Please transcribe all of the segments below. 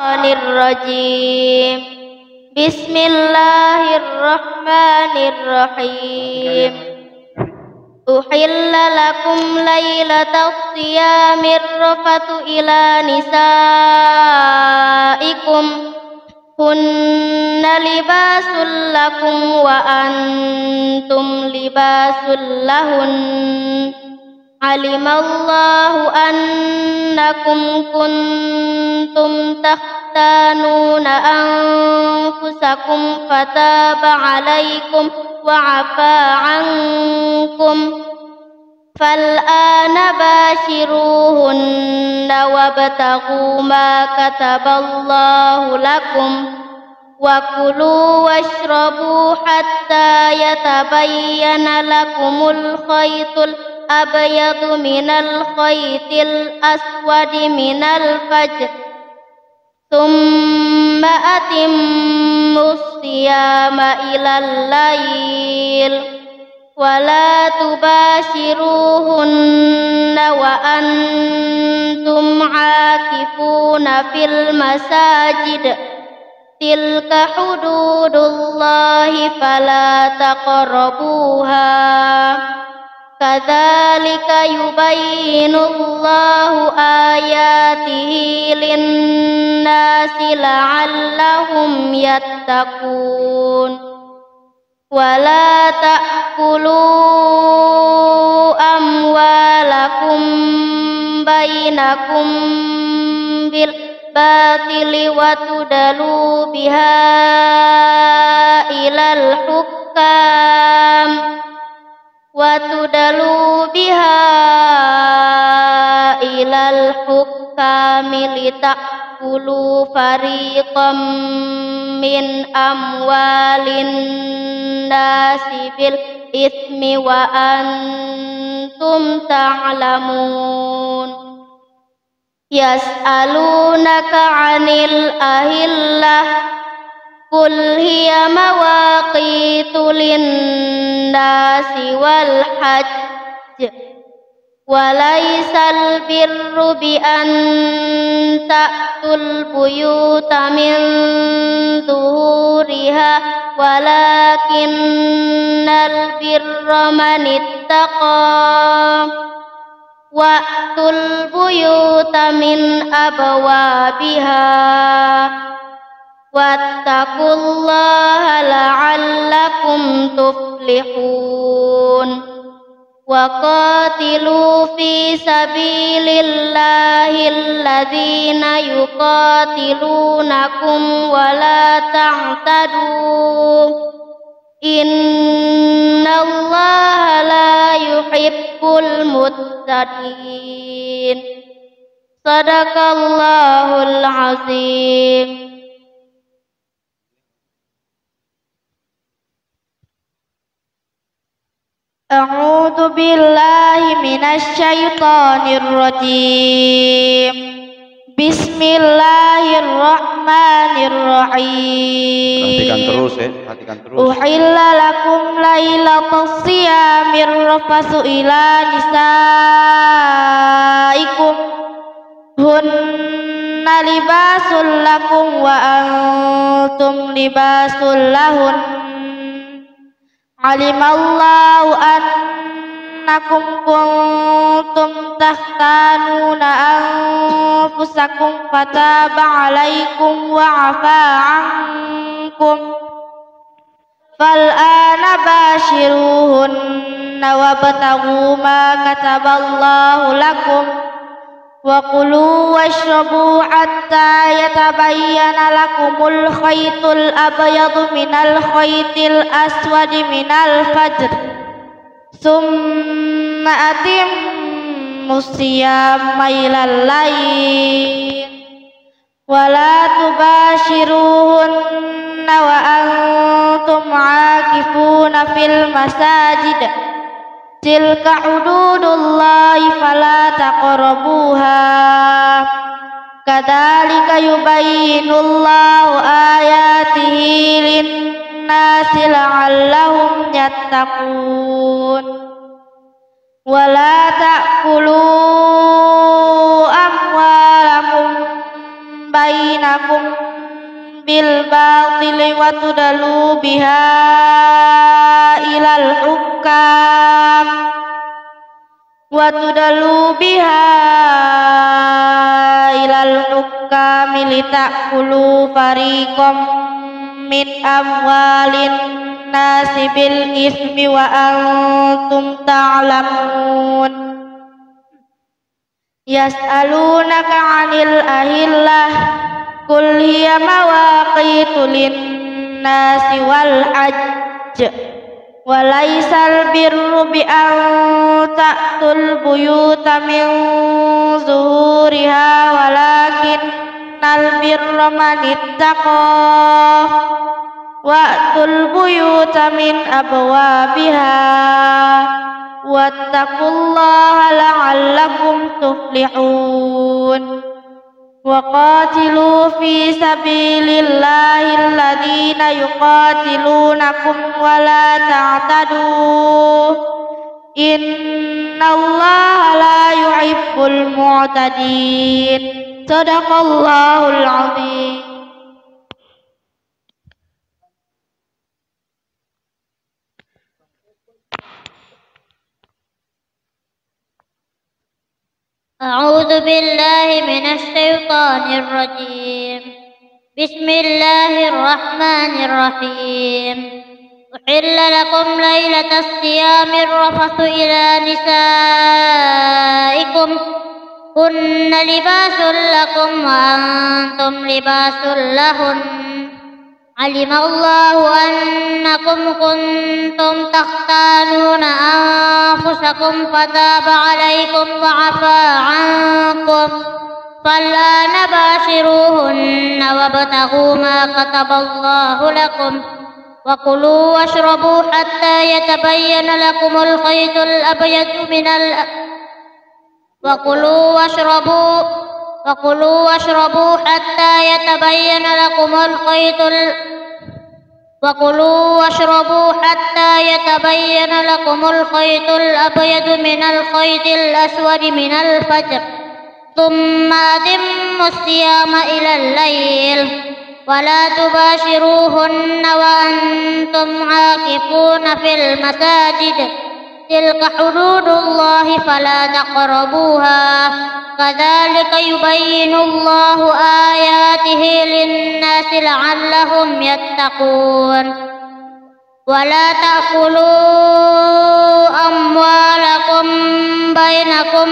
Bismillahirrahmanirrahim. Bismillahirrahmanirrahim. Uhilla lakum lailatas siyamir rafatu ila nisaikum hunna libasul lakum wa antum libasul lahun. Alimallahu annakum kuntum takhtanuna anfusakum fataba alaikum wa afa ankum fal'ana bashiruhunna wabtaghu ma kataballahu lakum wa kulu washrabu hatta yatabayyana lakumul khaytul abyadu minal khaytil aswadi minal fajr thumma atimmus siyama ilal layl wala tubashiruhunna wa antum aakifuna fil masajid tilka hududullahi fala taqrabuha kadzalika yubayyinullahu ayatihi linnasi la'allahum yattaqun. Wala ta'kulu amwalakum bainakum bil batili wa tudalu biha ilal hukam watudalu biha ilal hukami litakulu fariqam min amwalin nasi bil ismi wa antum ta'lamun. Yas'alunaka 'anil ahillah qul hiya mawaqitu linnasi wal hajj walaysal birru bi an ta'tul buyuta min zuhuriha walakinnal birra manittaqa wa'tul buyuta min abwabiha wattaqullaha la'allakum tuflihun. Waqatilu fi sabilillahi alladhina yuqatilunakum wa la ta'tadu innallaha la yuhibbul mu'tadin. Sadaqallahul azim. A'udzu billahi minasy syaithanir rajim. Bismillahirrahmanirrahim. Perhatikan terus. Uhilla lakum lailatas siyamir rafasu ila nisaikum hunna libasul lakum wa antum libasul lahun. Alimallahu annakum kuntum takhtanuna anfusakum fataba alaikum wa afa ankum fal'ana bashiruhunna wabtaghu ma kataballahu lakum wa kulu washrabu hatta yatabayyana lakumul khaytul abyadu minal khaytil aswadi minal fajr summa atimmus siyama ilal layl wala tubashiruhunna wa antum aakifuna fil masajid tilka hududullahi fala taqrabuha kadzalika yubayyinullahu ayatihi linnasi la'allahum yattaqun. Wala ta'kulu amwalakum bainakum dinakum bil batili wa tudalu biha ilal hukam wa tudalu biha ilal hukam litakulu fariqam min amwalin nasi bil ismi wa antum ta'lamun. Yas'alunaka 'anil ahillah qul hiya mawaqitu lin-nasi wal hajj wa laysal birru bi an ta'tul buyuta min zuhuriha walakinnal birra man ittaqa wa'tul buyuta min abwabiha wattaqullaha la'allakum tuflihun. Waqatilu fi sabilillahi alladhina yuqatilunakum wa la ta'tadu innallaha la yuhibbul mu'tadin. Shadaqallahul 'adzim. أعوذ بالله من الشيطان الرجيم. بسم الله الرحمن الرحيم. أحل لكم ليلة الصيام الرفث إلى نسائكم هن لباس لكم وأنتم لباس لهن. علم الله أنكم كنتم تختانون أنفسكم فتاب عليكم وعفى عنكم فالآن باشروهن وابتغوا ما كتب الله لكم وكلوا واشربوا حتى يتبين لكم الخيط الأبيض من وكلوا واشربوا حتى يتبين لكم الخيط الأبيض من الخيط الأسود من الفجر ثم أتموا الصيام إلى الليل ولا تباشروهن وأنتم عاكفون في المساجد تلك حدود الله فلا تقربوها كذلك يبين الله آياته للناس لعلهم يتقون. ولا تأكلوا أموالكم بينكم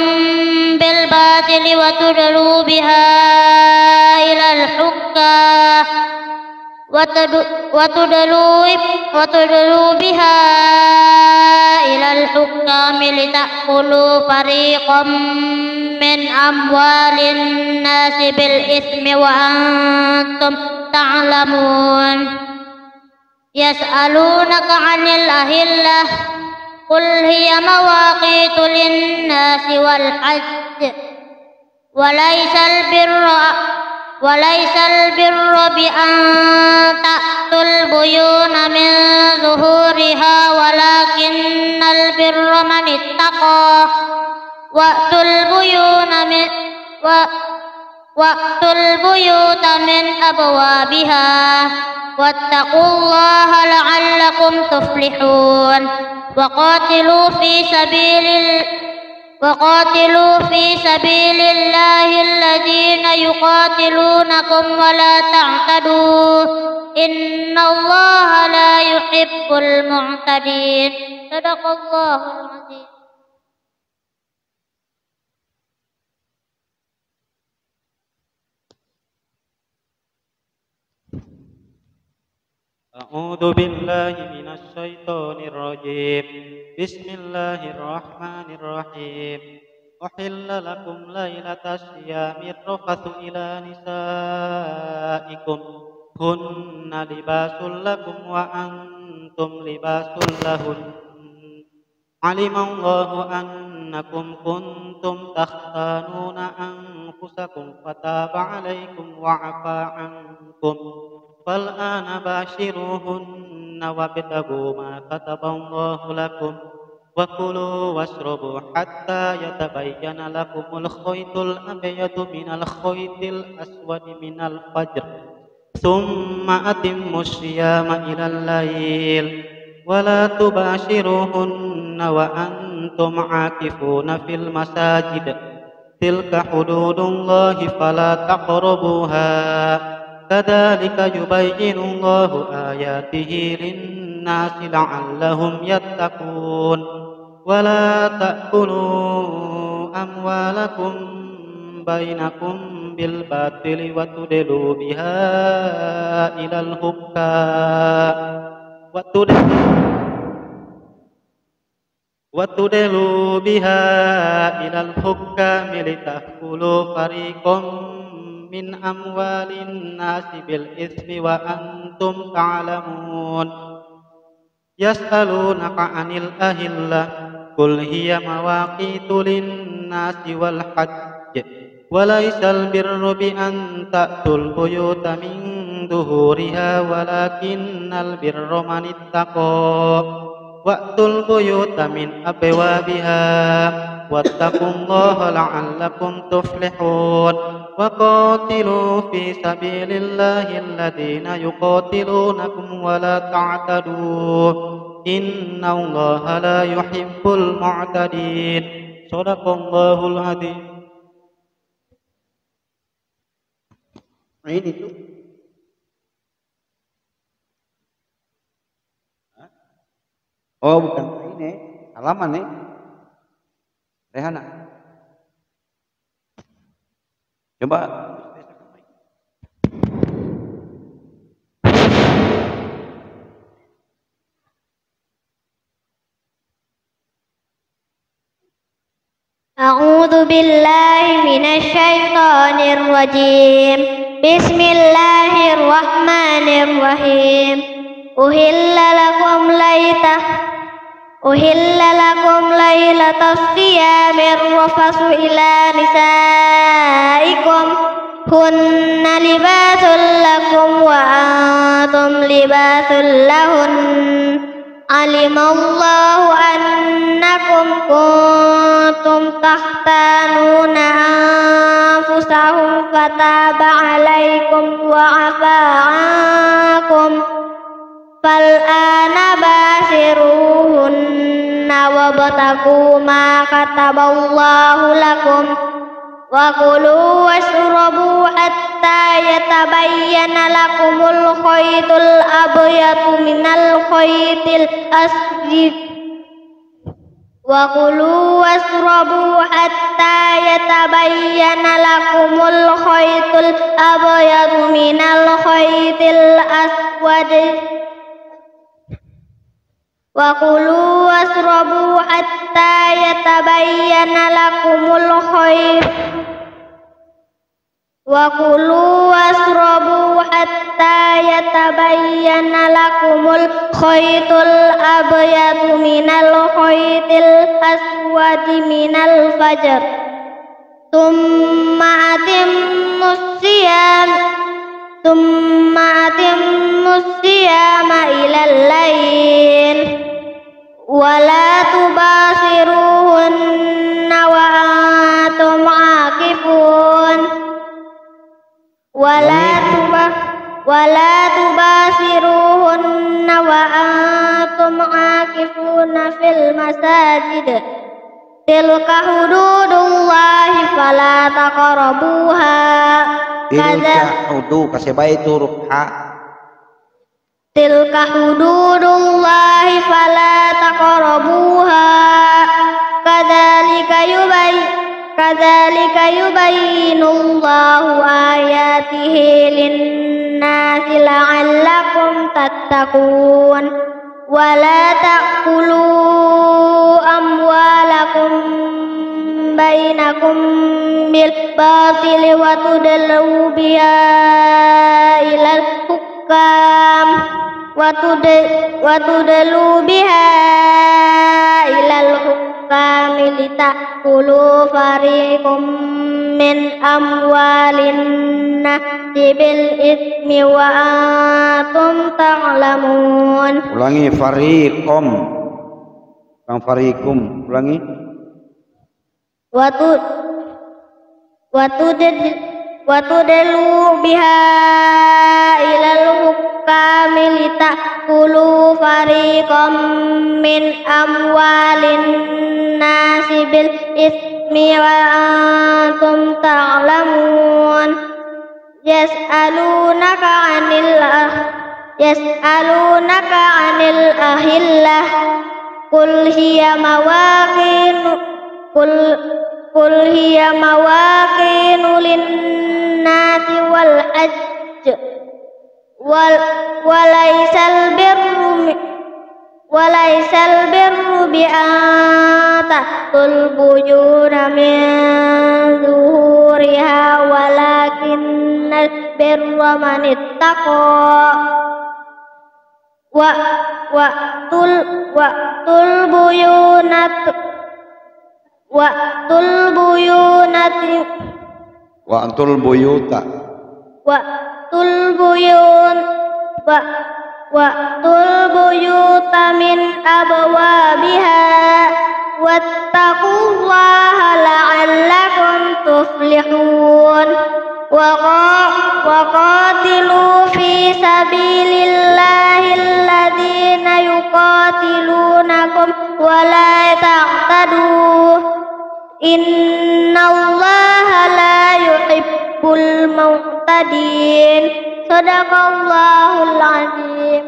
بالباطل وتدلوا بها إلى الحكام وتدلوا بها إلى الحكام لتأكلوا فريقا من أموال الناس بالإثم وأنتم تعلمون. يسألونك عن الأهلة قل هي مواقيت للناس والحج وليس البر بأن تأتوا البيون من ظهورها ولكن البر من اتقى وأتوا البيوت من أبوابها واتقوا الله لعلكم تفلحون. وقاتلوا في سبيل الله الذين يقاتلونكم ولا تعتدوا إن الله لا يحب المعتدين. صدق الله العظيم. أعوذ بالله من الشيطان الرجيم. بسم الله الرحمن الرحيم. أحل لكم ليلة الصيام الرفث إلى نسائكم هن لباس لكم وأنتم لباس لهن. علم الله أنكم كنتم تختانون أنفسكم فتاب عليكم وعفى عنكم فالآن باشروهن وابتغوا ما كتب الله لكم وَكُلُوا وَاشْرَبُوا حَتَّى يَتَبَيَّنَ لَكُمُ الْخَيْطُ الْأَبْيَضُ مِنَ الْخَيْطِ الْأَسْوَدِ مِنَ الْفَجْرِ ثُمَّ أَتِمُّوا الصِّيَامَ إِلَى اللَّيْلِ وَلَا تُبَاشِرُوهُنَّ وَأَنْتُمْ عَاكِفُونَ فِي الْمَسَاجِدِ تِلْكَ حُدُودُ اللَّهِ فَلَا تَقْرَبُوهَا كَذَلِكَ يُبَيِّنُ اللَّهُ آيَاتِهِ لِلنَّاسِ لَعَلَّهُمْ يَتَّقُونَ ولا تأكلوا أموالكم بينكم بالباطل وتدلوا بها إلى الحكام وتدلوا بها إلى الحكام لتأكلوا فريقا من أموال الناس بالإثم وأنتم تعلمون يسألونك عن الأهلة قل هي مواقيت للناس والحج وليس البر بأن تأتوا البيوت من ظهورها ولكن البر من اتقى وأتوا البيوت من أبوابها واتقوا الله لعلكم تفلحون وقاتلوا في سبيل الله الذين يقاتلونكم ولا تعتدوا Inna Allah la yuhibbul mu'tadin. Shadaqallahul adzim. Ini tuh. Oh bukan ini, halaman nih. Rehana. Coba. أعوذ بالله من الشيطان الرجيم بسم الله الرحمن الرحيم أهل لكم ليلة الصيام الرفث إلى نسائكم هن لباس لكم وأنتم لباس لهن علم الله أنكم كنتم تختانون أنفسهم فتاب عليكم وعفى عنكم فالآن باشروهن وابتغوا ما كتب الله لكم وكلوا واشربوا حتى يتبين لكم الخيط الأبيض من الخيط الأسود وكلوا واشربوا حتى يتبين لكم الخيط الأبيض من الخيط الأسود وكلوا واشربوا حتى يتبين لكم الخيط وكلوا واشربوا حتى يتبين لكم الخيط الأبيض من الخيط الأسود من الفجر ثم أتموا الصيام إلى الليل ولا تباشروهن وأنتم عاكفون ولا تباشروهن وأنتم عاكفون في المساجد تلك حدود الله فلا تقربوها تلك حدود الله فلا تقربوها كذلك يبين الله آياته للناس لعلكم تتقون ولا تأكلوا أموالكم بينكم بالباطل وتدلوا بها إلى الحكام وتدلوا بها إلى الحكام لتأكلوا فريق من أموال الناس بالإثم وأنتم تعلمون. Ulangi fariqom Kang farikum, ulangi. Watu delu biha ilal hukami litakulu farikum min amwalin nasibil ismi wa antum ta'lamun. Yas'alunaka anil ahillah Qul hiya mawaqinu linnasi wal hajj walaysal birru bi antatul buyuna min zuhuriha walakinnal birra manittaqa Wa'tul buyuta min abwabiha wattaqullaha la'allakum tuflihun waqatilu fi sabilillahi alladziina yuqatilunakum wa la ta'tadu innallaha la yuhibbul mu'tadin. Shadaqallahul 'adzim.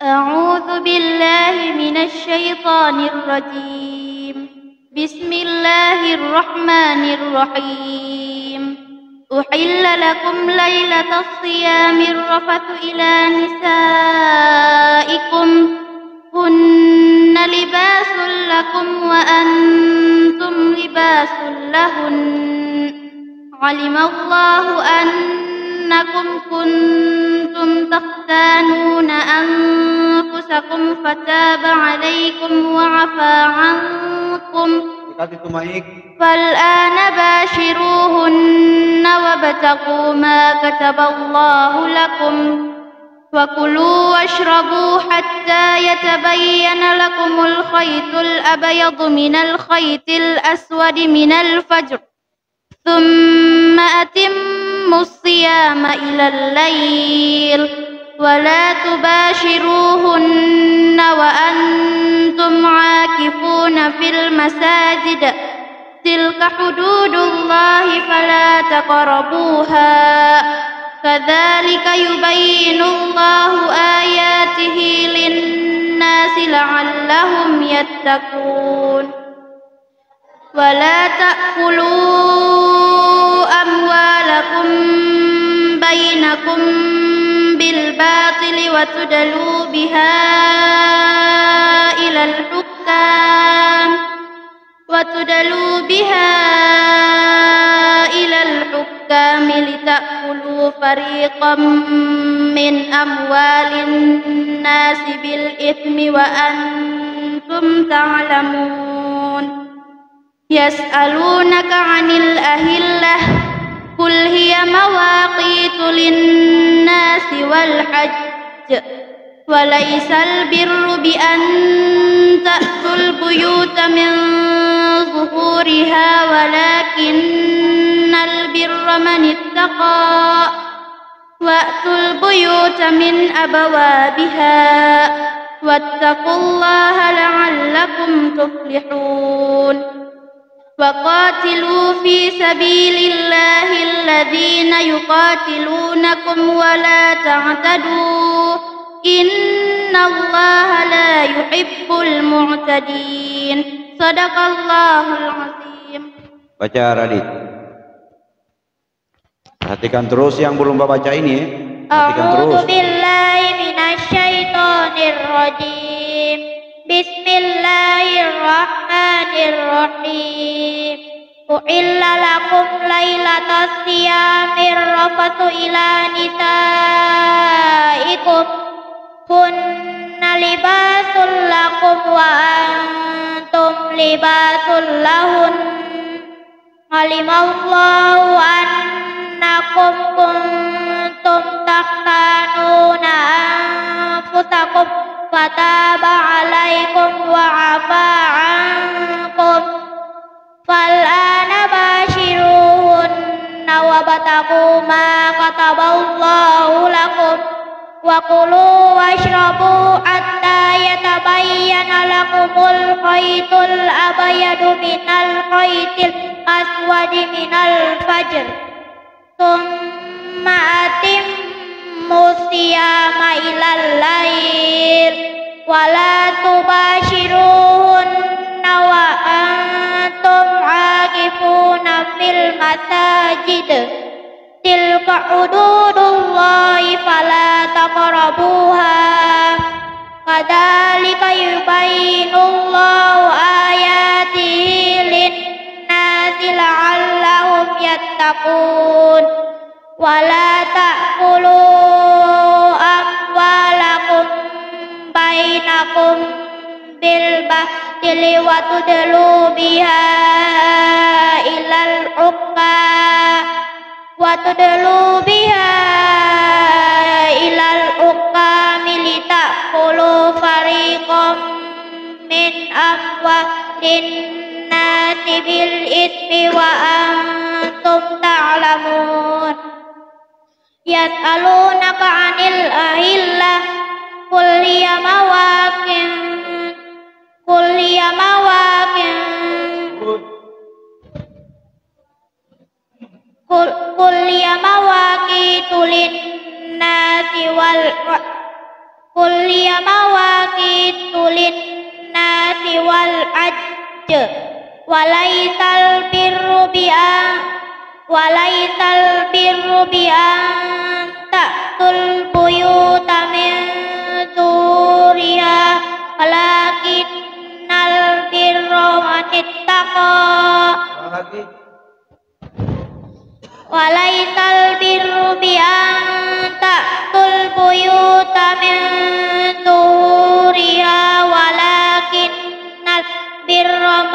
A'udzu billahi minasy syaithanir rajim. Bismillahirrahmanirrahim. Uhilla lakum lailatas siyamir rafathu ila nisaikum hunna libasul lakum wa antum libasul lahun. 'Alimallahu annakum kuntum takhtanuna anfusakum fataba alaikum wa afa ankum fal'ana bashiruhunna wabtaqu ma kataballahu lakum wa kulu washrabu hatta yatabayyana lakumul khaytul abyadu minal khaytil aswadi minal fajr thumma atim الصيام إلى الليل ولا تباشروهن وأنتم عاكفون في المساجد تلك حدود الله فلا تقربوها كذلك يبين الله آياته للناس لعلهم يتقون ولا تأكلوا أموالكم بينكم بالباطل وتدلوا بها إلى الحكام لتأكلوا فريقا من أموال الناس بالإثم وأنتم تعلمون. يسألونك عن الأهلة قل هي مواقيت للناس والحج وليس البر بأن تأتوا البيوت من ظهورها ولكن البر من اتقى وأتوا البيوت من أبوابها واتقوا الله لعلكم تفلحون. وقاتلوا في سبيل الله الذين يقاتلونكم ولا تعتدوا إن الله لا يحب المعتدين. صدق الله العظيم. Baca Radit. Perhatikan terus yang belum baca ini. Perhatikan terus. A'udzu billahi minasyaitonir rajim. Bismillahirrahmanirrahim. Uhilla lakum lailatas siyamir rafathu الصدقة إلى نسائكم هن لباس لكم وأنتم لباس لهن علم الله أنكم كنتم تختانون أنفسكم فتاب عليكم وعفى عنكم فالآن باشروهن وابتغوا ما كتب الله لكم وكلوا واشربوا حتى يتبين لكم الخيط الأبيض من الخيط الأسود من الفجر ثم أتموا الصيام إلى الليل ولا تباشروهن وأنتم عاكفون في المساجد تلك حدود الله فلا تقربوها كذلك يبين الله آياته للناس لعلهم يتقون ولا تأكلوا أموالكم بينكم بالباطل وتدلوا بها إلى الحكام لتأكلوا فريقا من أموال الناس بالإثم وأنتم تعلمون يسألونك عن الأهلة كل مواقيت للناس والحج وليس البر بأن تأتوا البيوت من ظهورها ولكن البر من اتقى وليس البر بأن تأتوا البيوت من ظهورها ولكن البر من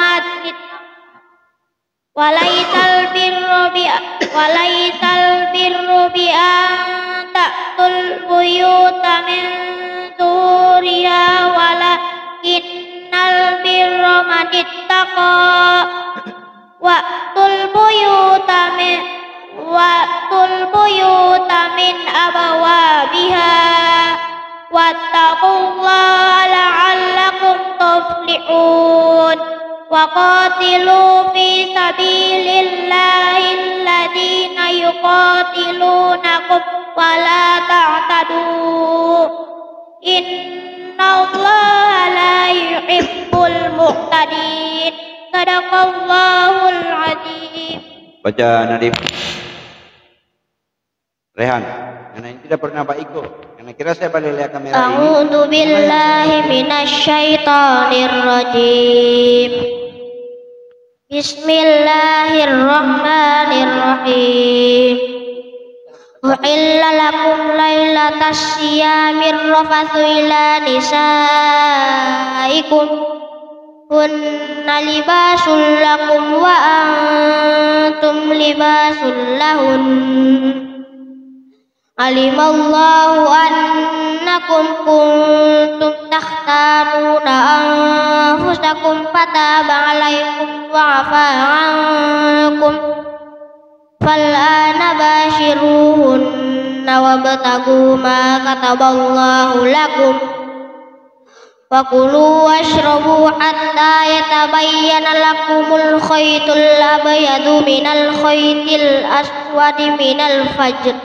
اتقى وأتوا البيوت من أبوابها واتقوا الله لعلكم تفلحون وقاتلوا في سبيل الله الذين يقاتلونكم ولا تعتدوا إن الله لا يحب المعتدين Sadaqallahul Adzim. Baca Nadif Rehan, karena tidak pernah Pak Iko, karena kira saya balik lihat kamera ini. A'udzu billahi minasyaitonir rajim. Bismillahirrahmanirrahim. Uhilla lakum lailatas siyamir rafatsu ila nisaikum hunna libasul lakum wa antum libasul lahun alimallahu annakum kuntum takhtanuna anfusakum fataba alaikum wa afa ankum falana bashiruhunna wabtagu ma kataballahu lakum وَكُلُوا وَاشْرَبُوا حَتَّى يَتَبَيَّنَ لَكُمُ الْخَيْطُ الْأَبْيَضُ مِنَ الْخَيْطِ الْأَسْوَدِ مِنَ الْفَجْرِ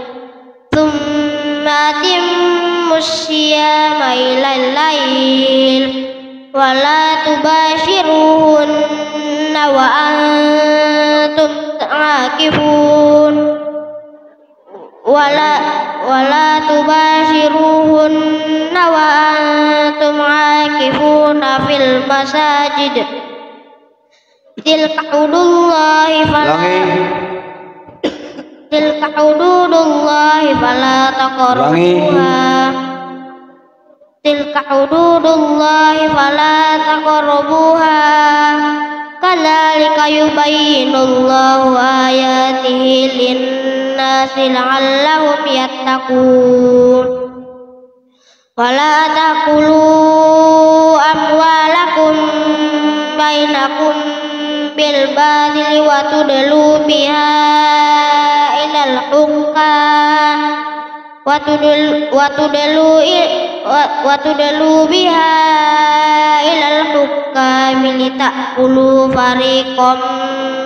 ثُمَّ أَتِمُّوا الصِّيَامَ إِلَى اللَّيْلِ وَلَا تُبَاشِرُوهُنَّ وَأَنْتُمْ عَاكِفُونَ وَلَا تُبَاشِرُوهُنَّ وأنتم عاكفون في المساجد تلك حدود الله فلا tilka hududullahi fala taqrabuha, tilka hududullahi fala taqrabuha, kadzalika yubayyinullahu ayatihi linnasi la'allahum yattaqun. Wala taqulu amwalakum bainakum bil badili wa tudlu biha ilal hukam wa tudlu biha ilal hukam litakulu fariqam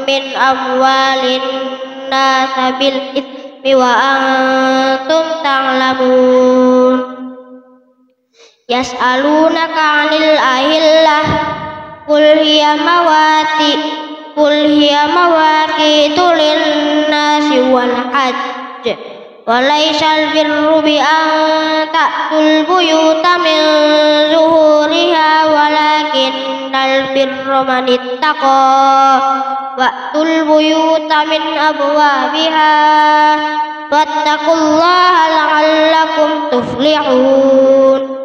min amwalin nasabil ismi wa antum ta'lamun. Yas'alunaka 'anil ahillah, qul hiya mawaqitu lin-nasi wal hajj, wa laysal birru bi an ta'tul buyuta min zuhuriha, walakinnal birra manittaqa, wa'tul buyuta min abwabiha, wattaqullaha la'allakum tuflihun.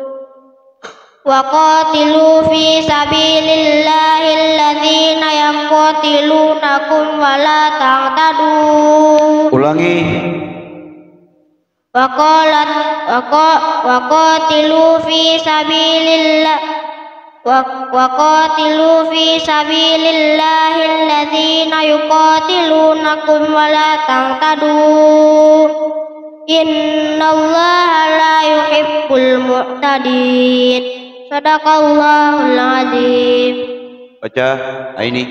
Waqatilu fi sabilillahi alladzina yaqatilunakum wa la ta'tadu. Ulangi. Waqatilu fi sabilillahi alladzina yuqatilunakum wa la ta'tadu. Innallaha la yuhibbul mu'tadin. Shadaqallahul azim. Baca ini.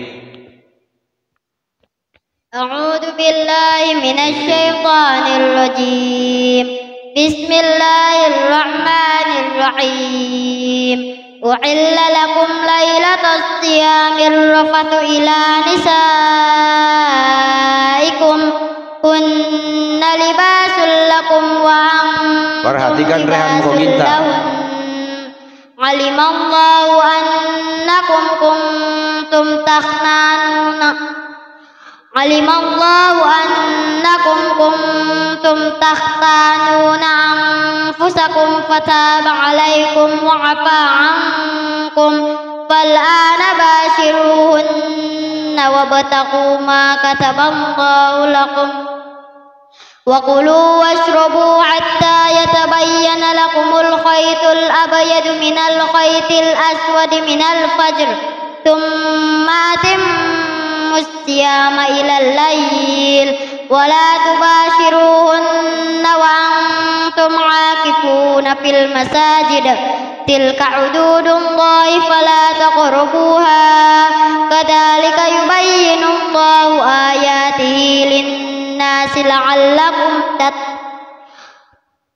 A'udzu billahi minasy syaithanir rajim. Bismillahirrahmanirrahim. Uhilla lakum lailatas siyamir rafathu ila nisaikum kunna libasul lakum wa antum. Perhatikan rehan kita. Alimallahu annakum kuntum takhnanuna, alimallahu annakum kuntum takhtanuna anfusakum fataba alaikum wa afa ankum, fal'ana bashiruhunna wabtaqu ma kataballahu lakum wa kulu washrabu hatta yatabayyana lakumul khaytul abyadu minal khaytil aswadi minal fajr, thumma atimmus siyama ilal layl, wa la tubashiruhunna wa antum aakifuna fil masajid, tilka hududullahi fala taqrabuha, kadzalika yubayyinullahu ayatihi lin nasi la'allakum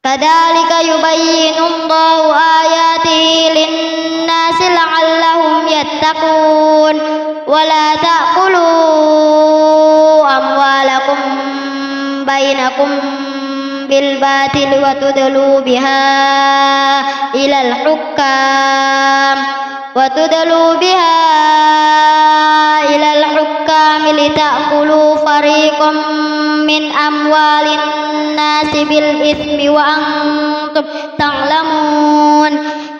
kadzalika yubayyinullahu ayatihi lin-nasi la'allahum yattaqun. Wa la ta'kulu amwalakum bainakum bil batil wa tudlu biha ilal hukam litakulu fariqam min amwalin nasi bil ismi wa antum ta'lamun.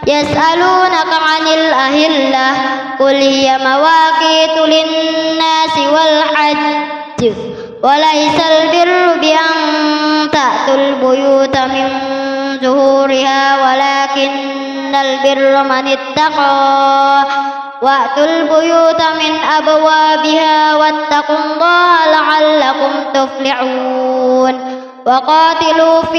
Yas'alunaka 'anil ahillah, qul hiya mawaqitu lin-nasi wal hajj, wa laysal birru bi an ta'tul buyuta min zuhuriha, walakinnal birra manittaqa, wa'tul buyuta min abwabiha, wattaqullaha la'allakum tuflihun. Waqatilu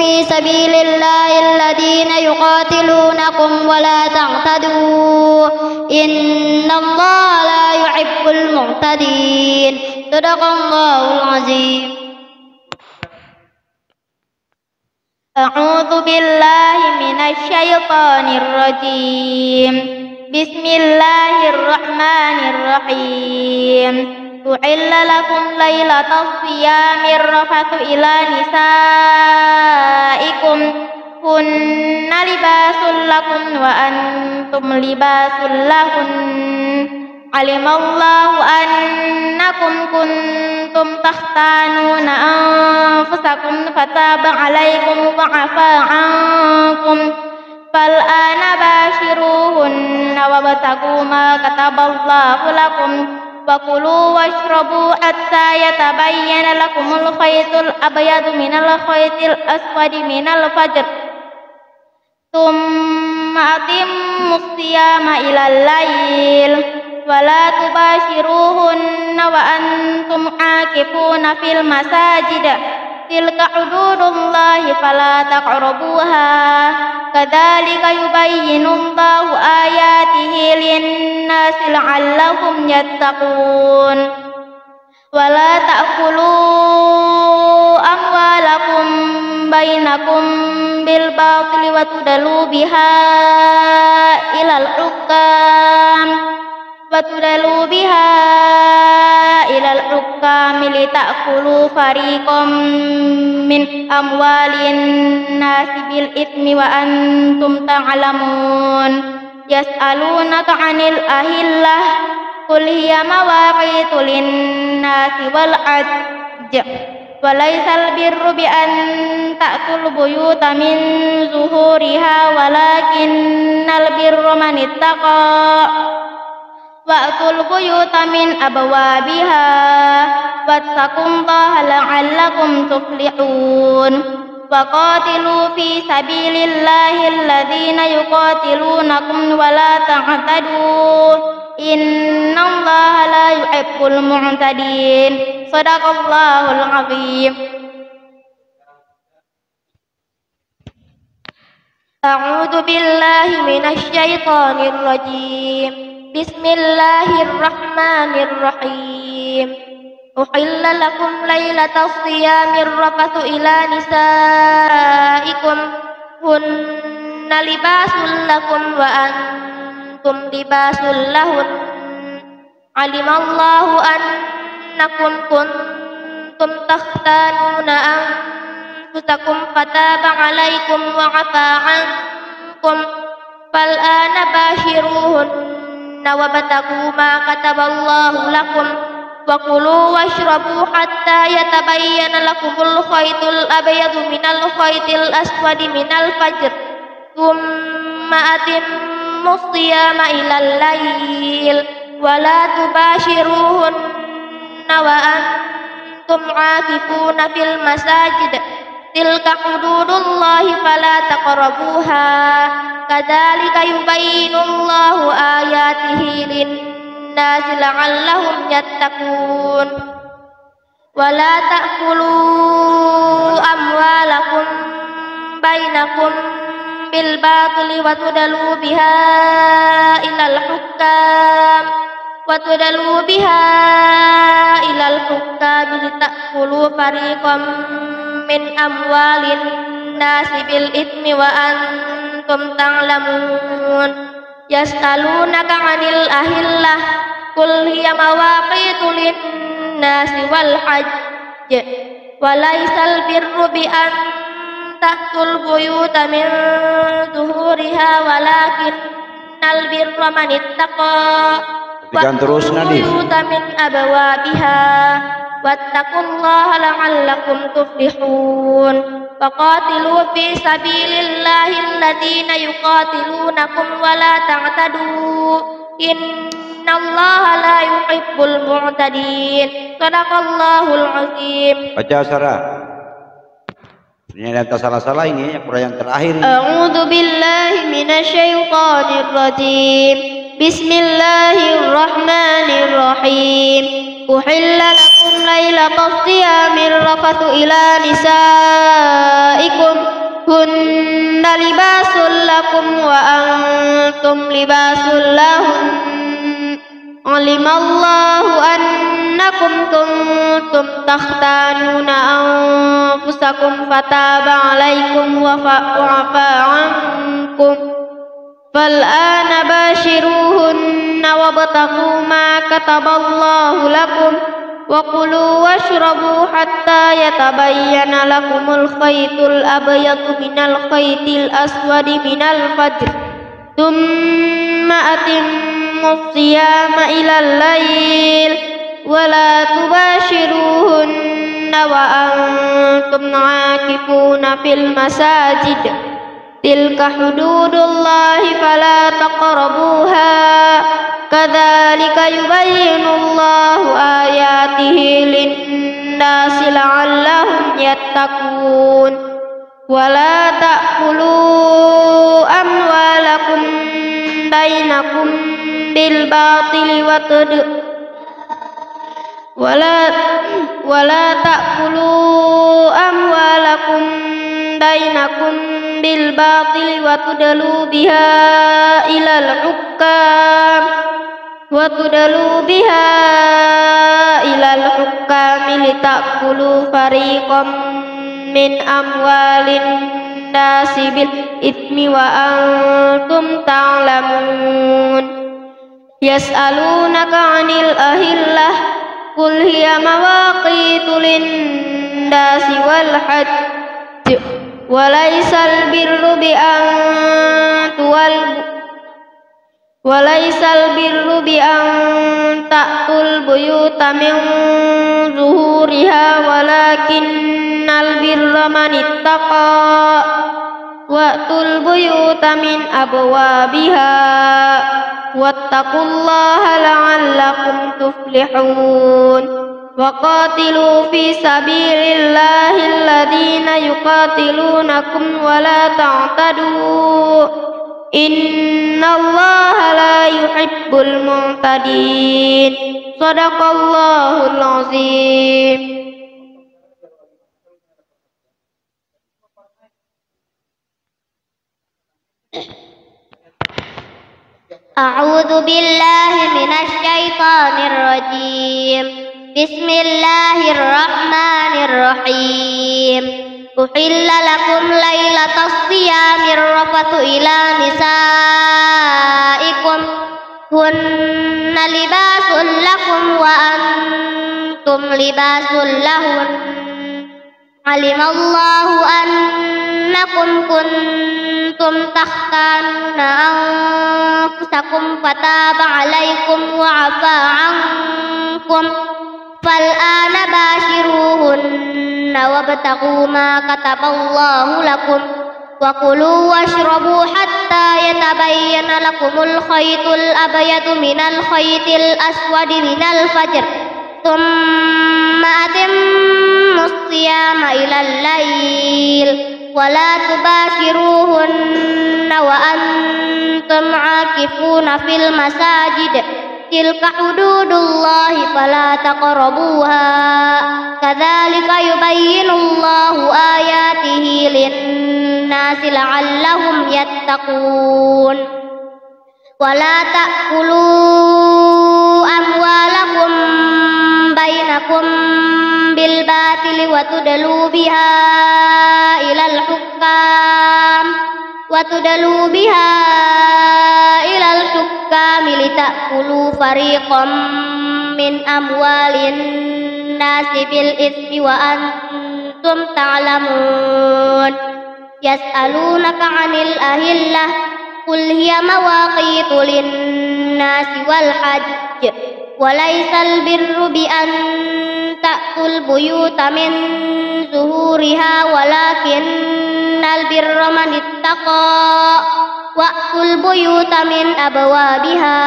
fi sabilillahi alladhina yuqatilunakum wa la ta'tadu, innallaha la yuhibbul mu'tadin. Shadaqallahul azim. A'udzu billahi minasy syaithanir rajim. Bismillahirrahmanirrahim. Uhilla lakum lailatas siyamir rafathu ila nisaikum kunna libasul lakum wa antum libasul lahun. Alimallahu annakum kuntum takhtanuna anfusakum fataba alaikum wa afa ankum fal'ana bashiruhunna wabtagu ma kataballahu lakum wa kulu washrabu hatta yatabayyana lakumul khaytul abyadu minal khaytil aswadi minal fajr thumma atimmus siyama ilal lail wala tubashiruhunna wa antum aakifuna fil masajid tilka hududullahi fala taqrabuha kadhalika yubayyinullahu ayatihi linnasi la'allahum yattaqun wala ta'kulu amwalakum bainakum bil batili wa tudalu biha ilal hukam وتدلوا بها إلى الحكام لتأكلوا فريقا من أموال الناس بالإثم وأنتم تعلمون يسألونك عن الأهلة قل هي مواقيت للناس والحج وليس البر بأن تأكلوا البيوت من ظهورها ولكن البر من اتقى وَأْتُوا الْبُيُوتَ مِنْ أَبْوَابِهَا وَاتَّقُوا اللَّهَ لَعَلَّكُمْ تُفْلِحُونَ وَقَاتِلُوا فِي سَبِيلِ اللَّهِ الَّذِينَ يُقَاتِلُونَكُمْ وَلَا تَعْتَدُوا إِنَّ اللَّهَ لَا يُحِبُّ الْمُعْتَدِينَ صَدَقَ اللَّهُ الْعَظِيمُ. أعوذ بالله من الشيطان الرجيم. بسم الله الرحمن الرحيم. أحل لكم ليلة الصيام الرفث إلى نسائكم هن لباس لكم وأنتم لباس لهن علم الله أنكم كنتم تختانون أنفسكم فتاب عليكم وعفى عنكم فالآن باشروهن وابتغوا ما كتب الله لكم وكلوا واشربوا حتى يتبين لكم الخيط الأبيض من الخيط الأسود من الفجر ثم أتموا الصيام إلى الليل ولا تباشروهن وأنتم عاكفون في المساجد تلك حدود الله فلا تقربوها كذلك يبين الله آياته للناس لعلهم يتقون ولا تأكلوا أموالكم بينكم بالباطل وتدلوا بها إلى الحكام لتأكلوا فريقا من أموال الناس بالإثم وأنتم تعلمون يسألونك عن الأهلة قل هي مواقيت للناس والحج وليس البر بأن تأتوا البيوت من ظهورها ولكن البر من اتقى وأتوا البيوت من أبوابها واتقوا الله لعلكم تفلحون وقاتلوا في سبيل الله الذين يقاتلونكم ولا تعتدوا إن الله لا يحب المعتدين صدق الله العظيم. Baca Sarah. Ternyata salah-salah ini yang terakhir. A'udzu billahi minasyaitonir rajim. Bismillahirrahmanirrahim. Uhilla ليلة الصيام الرفث إلى نسائكم هن لباس لكم وأنتم لباس لهن علم الله أنكم كنتم تختانون أنفسكم فتاب عليكم وعفى عنكم فالآن باشروهن وابتغوا ما كتب الله لكم وَكُلُوا وَاشْرَبُوا حَتَّى يَتَبَيَّنَ لَكُمُ الْخَيْطُ الْأَبْيَضُ مِنَ الْخَيْطِ الْأَسْوَدِ مِنَ الْفَجْرِ ثُمَّ أَتِمُّوا الصيام إلى الليل ولا تباشروهن وأنتم عاكفون في المساجد تلك حدود الله فلا تقربوها كذلك يبين الله آياته للناس لعلهم يتقون ولا تأكلوا أموالكم بينكم بالباطل ولا تأكلوا أموالكم بينكم بالباطل وتدلوا بها إلى الحكام لتأكلوا فريقا min amwalin nasi bil ithmi wa antum ta'lamun. Yas'alunaka 'anil ahillah qul hiya mawaqitu lin-nasi wal hajj wa laysal birru bi an ta'tul buyuta min zuhuriha walakinnal birra manittaqa wa'tul buyuta min abwabiha wattaqullaha la'allakum tuflihun waqatilu fi sabilillahi alladhina yuqatilunakum wa la ta'tadu innallaha la yuhibbul mu'tadin. Shadaqallahul azim. A'udzu billahi minasy syaithanir rajim. Bismillahirrahmanirrahim. Uhilla lakum laylatas siyamir rafatu ila nisaikum hunna libasun lakum wa antum libasun lahun alimallahu annakum kuntum takhtanuna anfusakum fataba alaikum wa afa ankum fal'ana bashiruhun wabtaghu ma kataballahu lakum wa kulu washrabu hatta yatabayyana lakumul khaytul abyadu minal khaytil aswadi minal fajr thumma atimmus siyama ilal layl wa la tubashiruhunna wa antum aakifuna fil masajid tilka hududullahi fala taqrabuha kadzalika yubayyinullahu ayatihi lin-nasi la'allahum yattaqun wala ta'kulu amwalakum bainakum bil batili wa tudlu biha ilal hukam لتأكلوا فريقا من أموال الناس بالإثم وأنتم تعلمون يسألونك عن الأهلة قل هي مواقيت للناس والحج وليس البر بأن تأتوا البيوت من ظهورها ولكن البر من اتقى wa'tul buyuta min abwabiha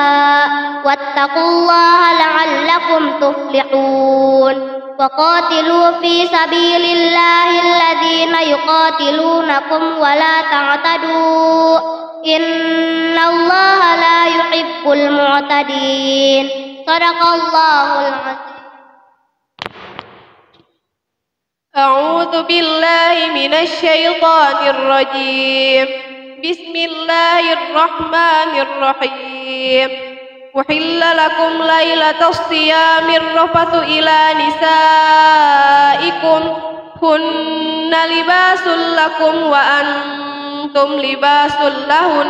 wattaqullaha la'allakum tuflihun wa qatilu fi sabilillahi alladhina yuqatilunakum wa la ta'tadu innallaha la yuhibbul mu'tadin. Shadaqallahul azim. A'udzu billahi minasy syaithanir rajim. Bismillahirrahmanirrahim. Uhilla lakum laylatas siyamir rafathu ila nisaikum hunna libasul lakum wa antum libasul lahun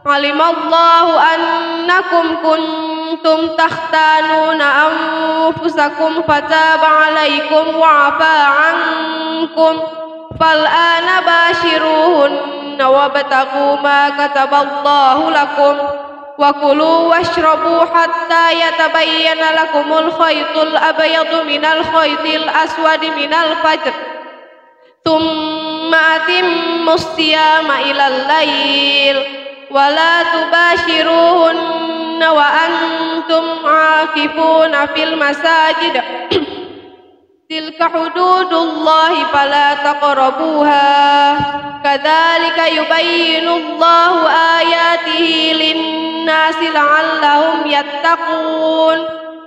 alimallahu annakum kuntum takhtanuna anfusakum fataba alaikum wa afa ankum fal'ana bashiruhun wabtaghu ma kataballahu lakum Wa kulu washrabu hatta yatabayyana lakumul khaytul abyadu minal khaytil aswadi minal fajr. Tsumma atimmus siyama ilal lail wa la tubashiruhunna wa antum 'akifuna fil masajid. Tilka hududullahi fala taqrabuha. Kadzalika yubayyinullahu ayatihi lin nasi la'allahum yattaqun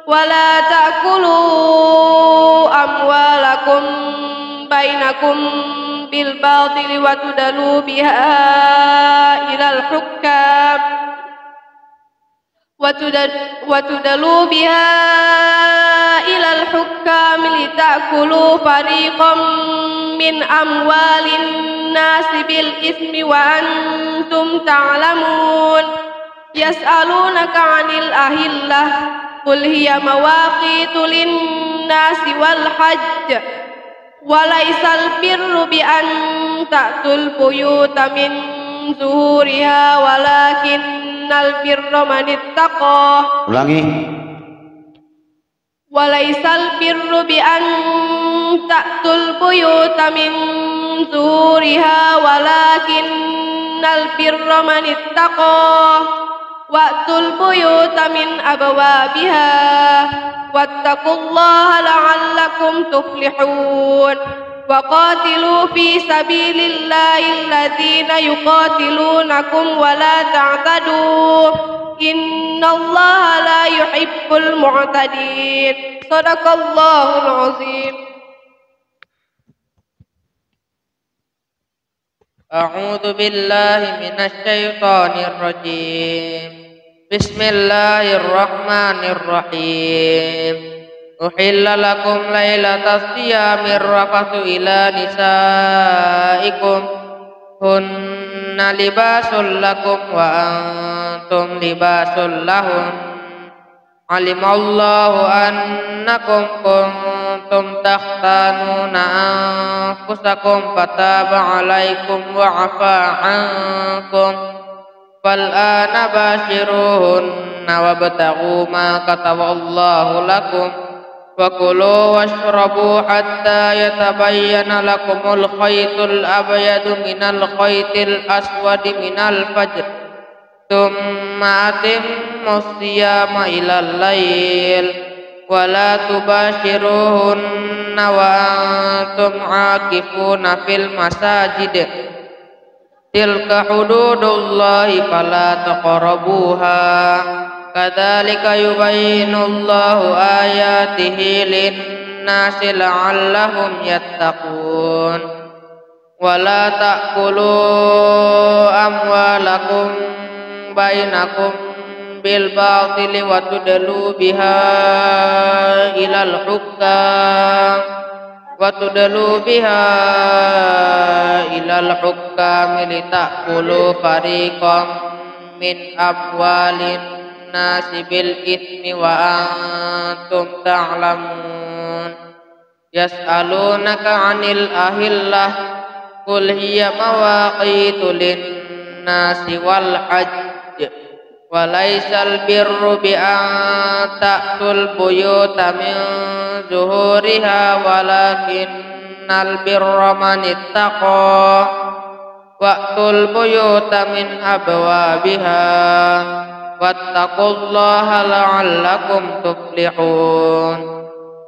wa la ta'kulu amwalakum bainakum bil batili wa tudalu biha ilal hukam wa tudalu biha ilal hukam li ta'kulu fariqam min amwalin nasi bil ismi wa antum ta'lamun. Yas'alunaka 'anil ahillah qul hiya mawaqitu lin-nasi wal hajj wa laysal birru bi an ta'tul buyuta min zuhuriha walakinnal birra manittaqa. Ulangi. Wa laysal birru bi an ta'tul buyuta min zuhuriha walakinnal birra manittaqa. Wa'tul buyuta min abwabiha wattaqullaha la'allakum tuflihun. Wa qatilu fi sabilillahi alladhina yuqatilunakum wa la ta'tadu innallaha la yuhibbul mu'tadin. Shadaqallahul 'azim. A'udzu billahi minasy syaithanir rajim. Bismillahirrahmanirrahim. Uhilla lakum lailatas siyamir rafathu ila nisaikum hunna libasul lakum wa antum libasul lahun. Alimallahu annakum kuntum takhtanuna anfusakum fataba alaikum wa afa ankum. Fal'ana bashiruhunna wabtaghu ma kataballahu lakum wa kulu washrabu hatta yatabayyana lakumul khaytul abyadu minal khaytil aswadi minal fajr. Tsumma atimmus siyama ilal lail wa la tubashiruhunna wa antum 'akifuna fil masajid. Tilka hududullahi fala taqrabuha. Kadzalika yubayyinullahu ayatihi lin-nasi la'allahum yattaqun. Wa la ta'kulu amwalakum bainakum bil batili wa tudlu biha ilal hukam wa tudlu biha ilal hukami litakulu fariqam min abwalin nasi bil ithmi wa antum ta'lamun. Yas'alunaka 'anil ahillah qul hiya mawaqitu lin-nasi wal hajj wa laysal birru bi an ta'tul buyuta min zuhuriha walakinnal birra manittaqa. Wa'tul buyuta min abwabiha wattaqullaha la'allakum tuflihun.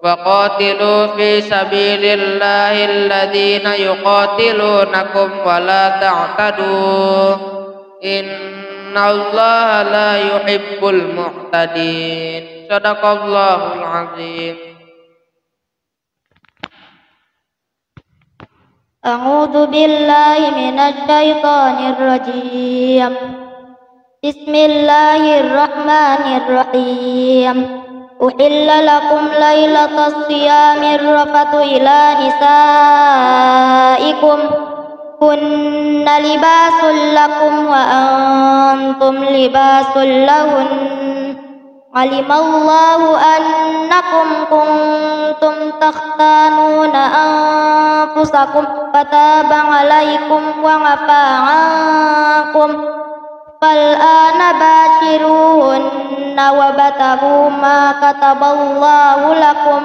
Wa qatilu fi sabilillahi alladhina yuqatilunakum wa la ta'tadu innallaha la yuhibbul mu'tadin. Shadaqallahul 'azim. A'udzu billahi minasy syaithanir rajim. Bismillahirrahmanirrahim. Uhilla lakum lailatas siyamir rafatu ila nisaikum kunna libasul lakum wa antum libasul lahun. Alimallahu annakum kuntum takhtanuna anfusakum fataba alaikum wa afa ankum Fal'ana bashiruhunna wabtaghu ma kataballahu lakum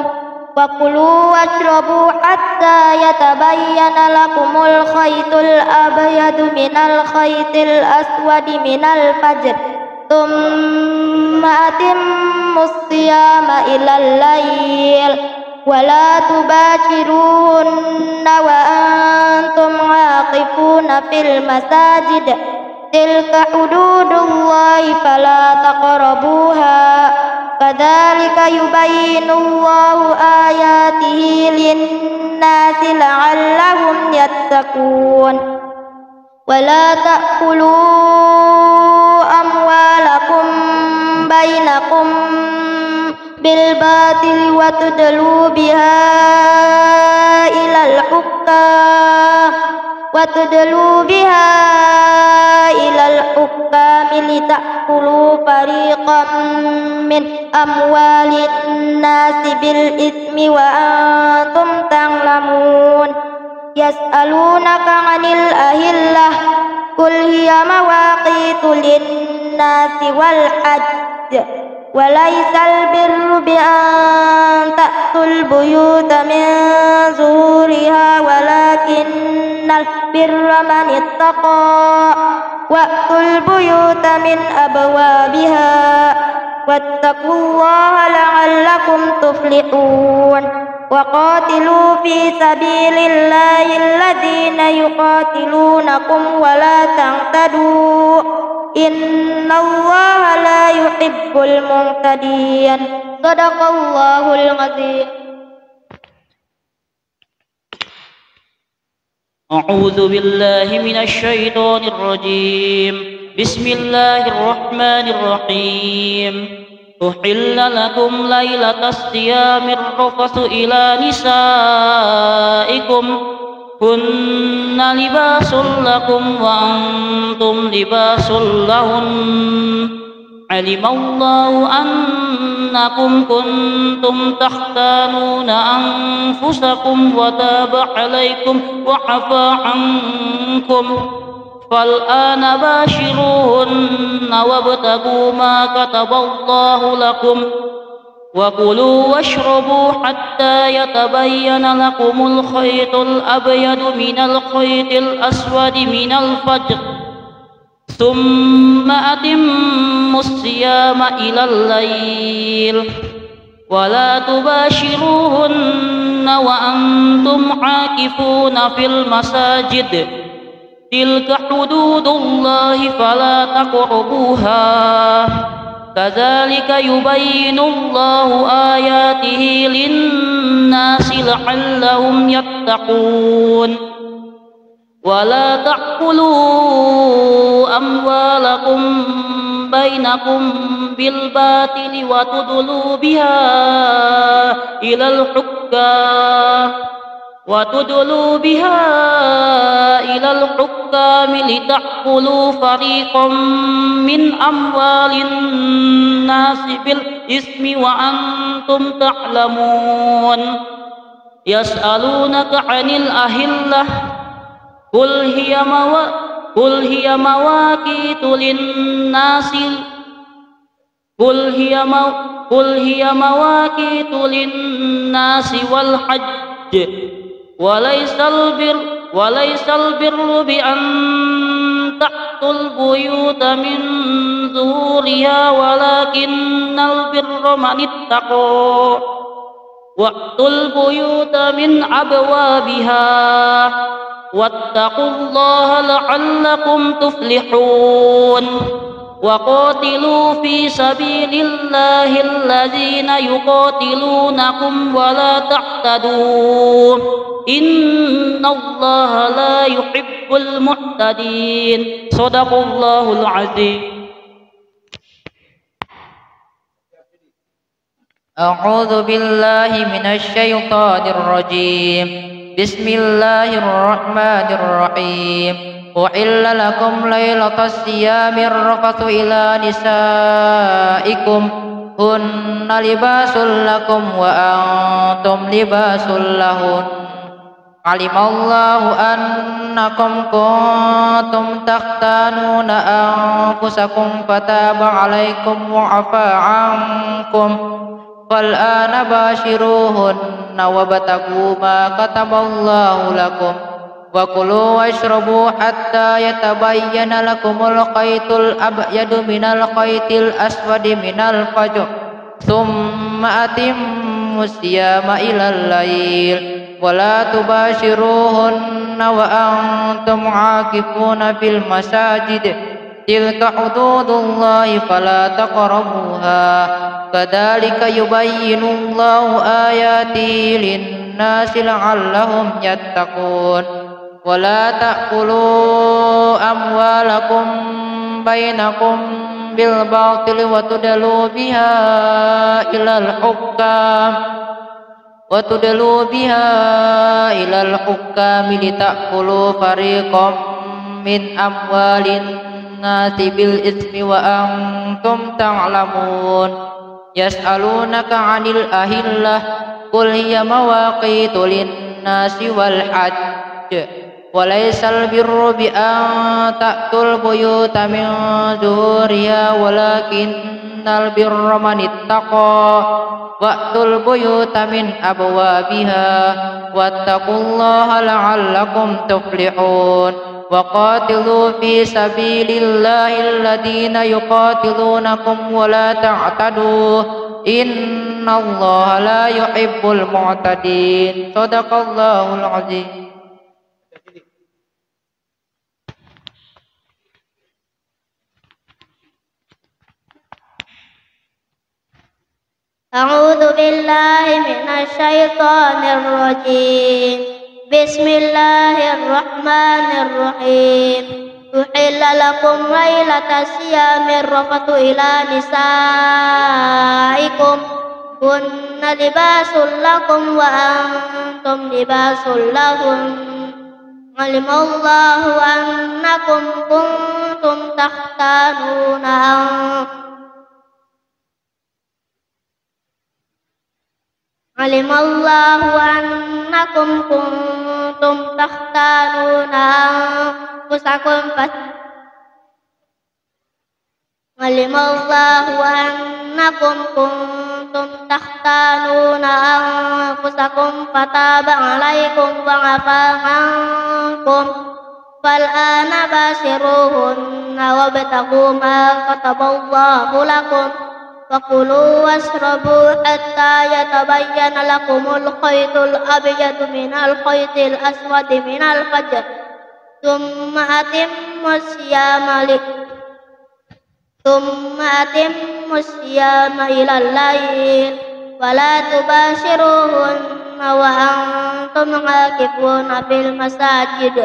wa kulu washrabu hatta yatabayyana lakumul khaytul abyadu minal khaytil aswadi minal fajr thumma atimmus siyama ilal layl wa la tubashiruhunna wa antum aqifuna fil masajid tilka hududullahi fala taqrabuha kadzalika yubayyinullahu ayatihi linnasi la'allahum yattaqun wala ta'kulu amwalakum bainakum bil batili wa tudlu biha ilal hukam wa tudlu biha ilal hukami litakulu fariqam min amwalin nasi bil ismi wa antum ta'lamun yas'alunaka 'anil ahillah qul hiya mawaqitu lin-nasi wal hajj wa laysal birru bi an ta'tul buyuta min zuhuriha walakinnal birra man ittaqa wa'tul buyuta min abwabiha wattaqullaha la'allakum tuflihun wa qatilu fi sabilillahi alladhina yuqatilunakum wa la ta'tadu innallaha la yuhibbul mu'tadin sadaqallahul azim. أعوذ بالله من الشيطان الرجيم بسم الله الرحمن الرحيم أحل لكم ليلة الصيام الرفث إلى نسائكم هن لباس لكم وأنتم لباس لهن علم الله أنكم كنتم تختانون أنفسكم وتاب عليكم وعفى عنكم فالآن باشروهن وابتغوا ما كتب الله لكم وكلوا واشربوا حتى يتبين لكم الخيط الأبيض من الخيط الأسود من الفجر ثم أتموا الصيام إلى الليل ولا تباشروهن وأنتم عاكفون في المساجد تلك حدود الله فلا تقربوها كذلك يبين الله آياته للناس لعلهم يتقون ولا تأكلوا أموالكم بينكم بالباطل وتدلوا بها إلى الحكام لتأكلوا فريقا من أموال الناس بالإثم وأنتم تعلمون يسألونك عن الأهلة قل هي مواقيت للناس والحج وليس البر بأن تأتوا البيوت من ظهورها ولكن البر من اتقى وأتوا البيوت من أبوابها واتقوا الله لعلكم تفلحون وقاتلوا في سبيل الله الذين يقاتلونكم ولا تعتدوا إن الله لا يحب المعتدين صدق الله العظيم. أعوذ بالله من الشيطان الرجيم بسم الله الرحمن الرحيم أحل لكم ليلة الصيام الرفث إلى نسائكم هن لباس لكم وأنتم لباس لهن Alimallahu annakum kuntum takhtanuna anfusakum fataba alaikum wa'afa ankum fal'ana bashiruhunna wabtagu ma kataballahu lakum wa kulu washrabu hatta yatabayyana lakumul qaitul abyadu minal qaitil aswadi minal fajr thumma atimmu siyama ilal lail wala tubashiruhunna wa antum aakifuna fil masajid tilka hududullahi fala taqrabuha kadhalika yubayyinullahu ayatihi linnasi la'allahum yattaqun wala ta'kulu amwalakum bainakum bil batili wa tudlu biha ilal hukam wa tudlu biha ilal hukami litakulu fariqam min amwalin nasi bil ismi wa antum ta'lamun yas'alunaka anil ahillah qul hiya mawaqitu linnasi wal hajj walaysal birru bi an ta'tul buyuta min zuhuriha walakinnal birra man ittaqa wa'tul buyuta min abwabiha wattaqullaha la'allakum tuflihun wa qatilu fi sabilillahi alladhina yuqatilunakum wa la ta'tadu innallaha la yuhibbul mu'tadin shadaqallahul azim. أعوذ بالله من الشيطان الرجيم بسم الله الرحمن الرحيم أحل لكم ليلة الصيام الرفث إلى نسائكم هن لباس لكم وأنتم لباس لهم علم الله أنكم كنتم تختانون Alimallahu annakum kuntum takhtanuna anfusakum Alimallahu annakum kuntum takhtanuna anfusakum fataba alaikum wa afa ankum fal'ana bashiruhunna wabtaghu ma kataballahu lakum Fakulu wasrabu hatta yatabayyana lakumul khaytul abyadu minal khaytil aswadi minal fajr thumma atimmu siyama ilal layl wala tubashiruhunna wa antum aakifuna fil masajid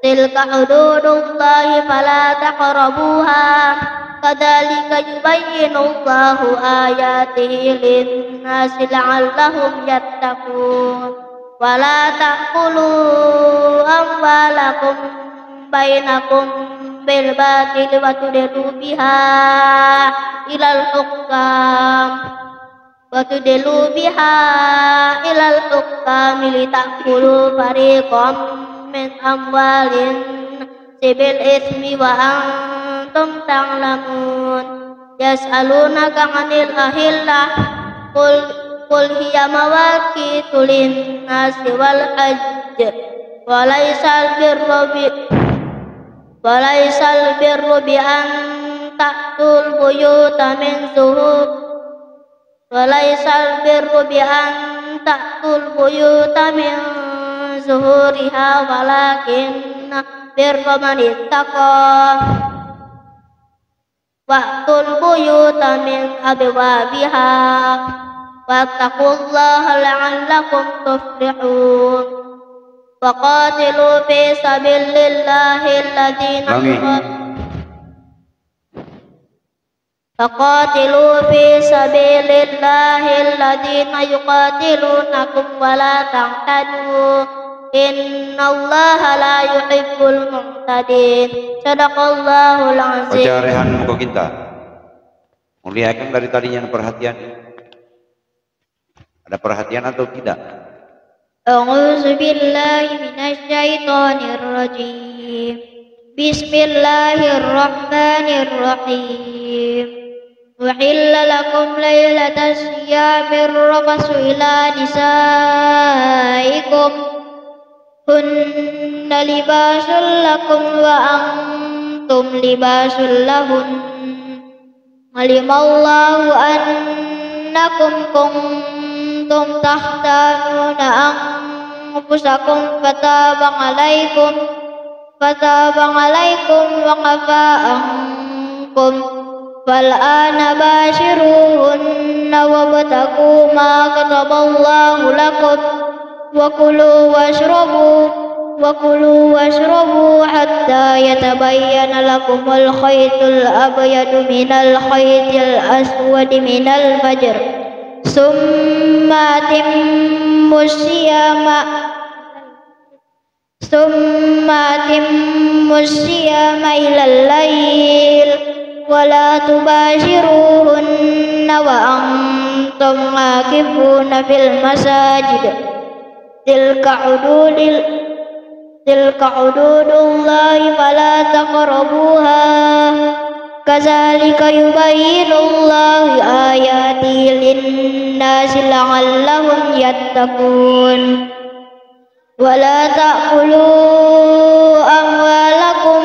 tilka hududullahi fala taqrabuha Kadhalika yubayyinullahu ayatihi linnasi la'allahum yattaqun wala ta'kulu amwalakum bainakum bil batili wa tudlu biha ilal hukam wa tudlu biha ilal hukam litakulu fariqam min amwalin sibil ismi wa antum ta'lamun yas'alunaka 'anil ahillah qul hiya mawaqitu lin-nasi wal hajj walaysal birru bi an ta'tul buyuta min zuhur walaysal birru bi an ta'tul buyuta min zuhuriha walakin birra man ittaqa Wa'tul buyuta min abwabiha wattaqullaha la'allakum tuflihun wa qatilu fi sabilillahi alladhina yuqatilunakum wa la ta'tadu Innallaha la yuhibbul mu'tadin. Shadaqallahul azim. Baca rehan muka kita. Muliakan dari tadinya perhatian. Ada perhatian atau tidak? أعوذ بالله من الشيطان الرجيم بسم الله الرحمن الرحيم أحل لكم ليلة الصيام الرفث إلى نسائكم هن لباس لكم وأنتم لباس لهن علم الله أنكم كنتم تختانون أنفسكم فتاب عليكم وعفى عنكم فالآن باشروهن وابتغوا ما كتب الله لكم وكلوا واشربوا حتى يتبين لكم الخيط الأبيض من الخيط الأسود من الفجر ثم أتموا الصيام إلى الليل ولا تباشروهن وأنتم عاكفون في المساجد تلك حدود الله فلا تقربوها كذلك يبين الله آياته للناس لعلهم يتقون ولا تأكلوا أموالكم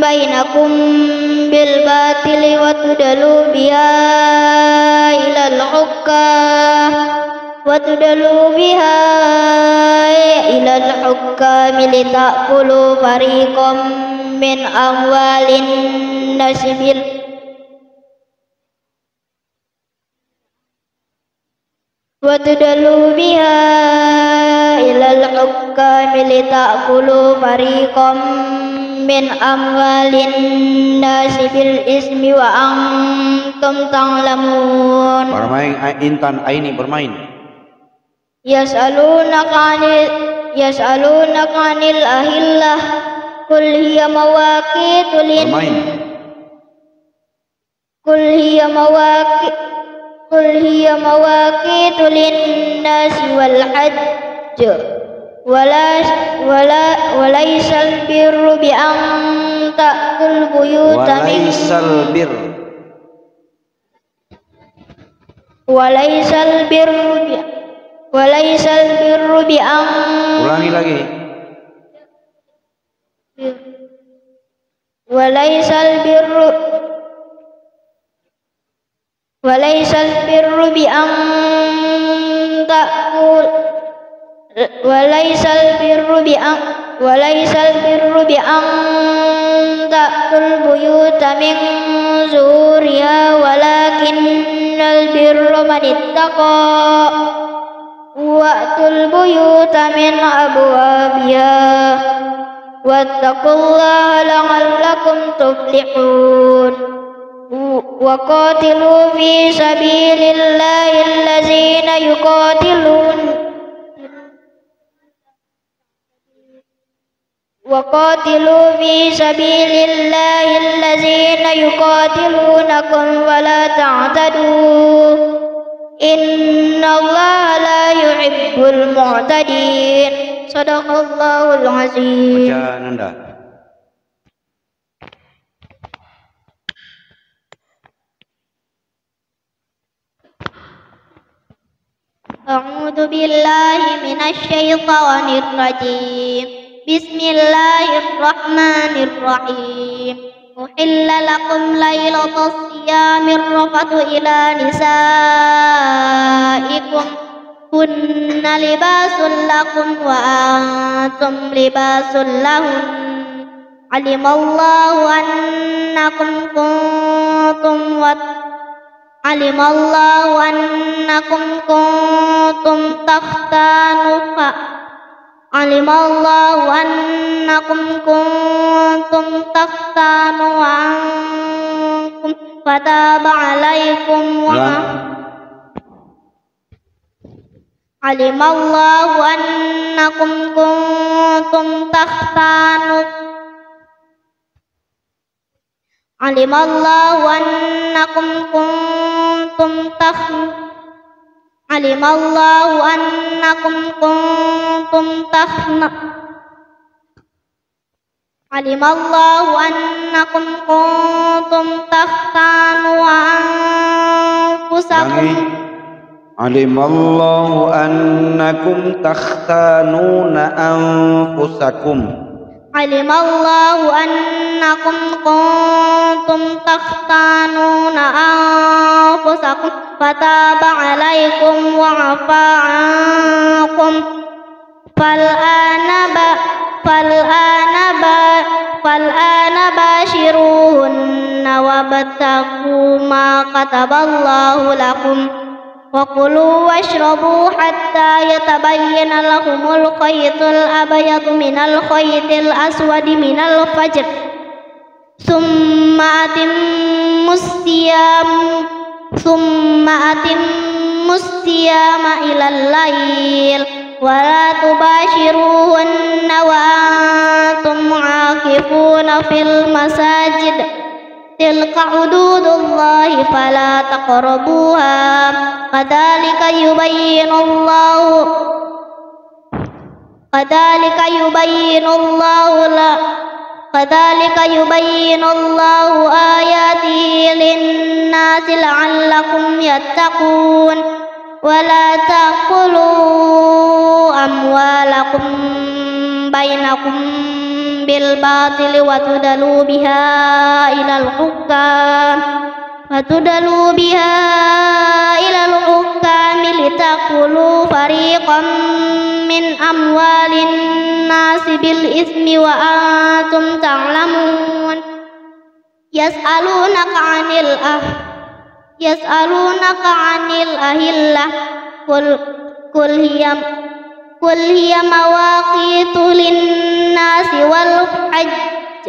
بينكم بالباطل وتدلوا بها إلى الحكام لتأكلوا فريقا من أموال الناس بالإثم وأنتم تعلمون. Bermain Intan Aini bermain. Yas'alunaka 'anil ahillah Qul hiya mawaqitu lin-nasi wal hajj walaysal birru bi an ta'tul buyuta walaysal birru bi an walaysal birru bi an ta'kul walaysal birru bi an ta'kul buyuta min zuhuriha walakinnal birru man ittaqa wa'tul buyuta min abwabiha wattaqullaha la'allakum tuflihun wa qatilu fi sabilillahi allazina yuqatilun wa la ta'tadu innallaha la yuhibbul mu'tadin. Shadaqallahul azim. Baca Nanda. A'udzu billahi minasy syaithanir rajim. Bismillahirrahmanirrahim. Uhilla lakum lailatas siyamir rafathu ila nisaikum hunna libasun lakum wa antum libasun lahun alimallahu annakum kuntum takhtanu ankum fataba alaikum wa alimallahu annakum kuntum takhtanu alimallahu annakum kuntum takhtanu alimallahu annakum kuntum takhtanu anfusakum. Alimallahu annakum takhtanuna anfusakum. Alimallahu annakum kuntum takhtanuna anfusakum fataba alaikum wa'afa ankum fal ana bashiruhunna wabtagu ma kataballahu lakum wa kulu washrabu hatta yatabayyana lakumul khaytul abyadu minal khaytil aswadi minal fajr summa atimmu siyama ilal layl wa la tubashiruhunna wa antum aakifuna fil masajid tilka hududullahi fala taqrabuha kadhalika yubayyinullahu ayatihi linnasi la'allakum yattaqun wala taqulu amwalakum bainakum bil batili wa tudalu biha ilal hukam litakulu fariqam min amwalin nasi bil ismi wa antum ta'lamun. Yas'alunaka 'anil ahillah kul hiya mawaqitu lin-nasi wal hajj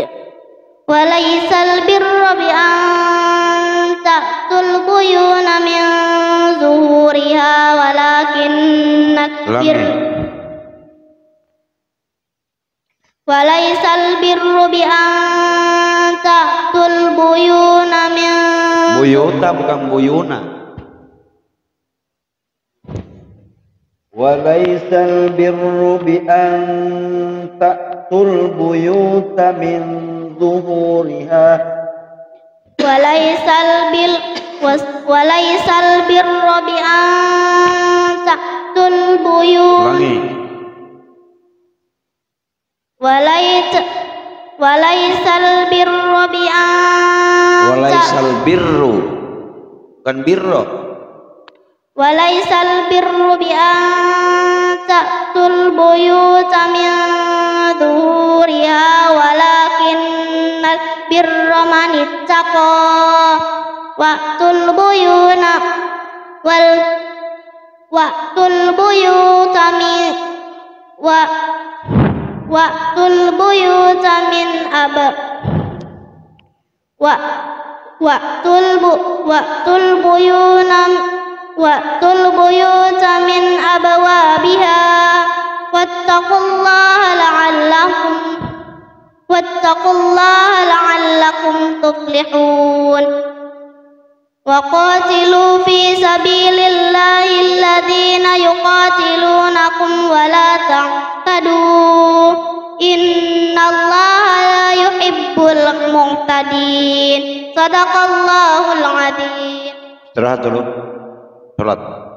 wa laysal birra bi ta'tul buyuna min zuhuriha walaysal birru bi an ta'tul buyuna min buyuta bukan buyuna walaysal birru bi an ta'tul buyuta min zuhuriha walaysal birru bi an ta'tul buyut walaysal birru bi an ta'tul buyut min dhuhuriha walakinnal birra manittaqa waqtul buyuta min abwabiha wattaqullaha la'allakum tuflihun. وقاتلوا في سبيل الله الذين يقاتلونكم ولا تعتدوا إن الله لا يحب المعتدين. صدق الله العظيم. Istirahat dulu. Salat.